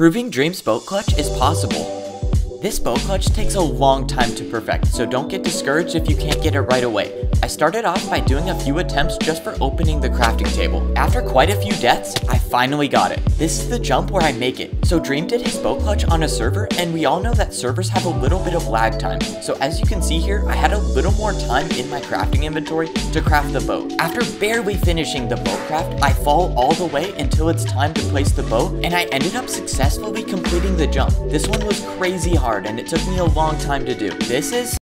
Proving Dream's boat clutch is possible. This boat clutch takes a long time to perfect, so don't get discouraged if you can't get it right away. I started off by doing a few attempts just for opening the crafting table. After quite a few deaths, I finally got it. This is the jump where I make it. So Dream did his boat clutch on a server, and we all know that servers have a little bit of lag time. So as you can see here, I had a little more time in my crafting inventory to craft the boat. After barely finishing the boat craft, I fall all the way until it's time to place the boat, and I ended up successfully completing the jump. This one was crazy hard, and it took me a long time to do. This is